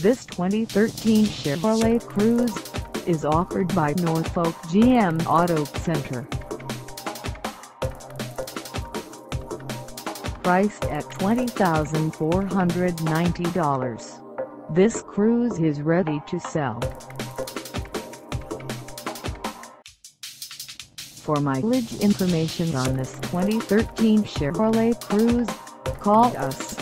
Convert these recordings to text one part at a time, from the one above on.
This 2013 Chevrolet Cruze is offered by Norfolk GM Auto Center. Priced at $20,490, this Cruze is ready to sell. For mileage information on this 2013 Chevrolet Cruze, call us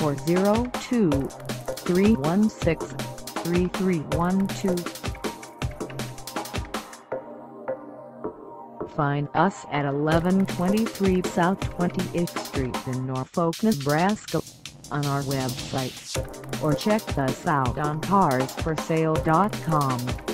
402-316-3312. Find us at 1123 South 20th Street in Norfolk, Nebraska, on our website, or check us out on carsforsale.com.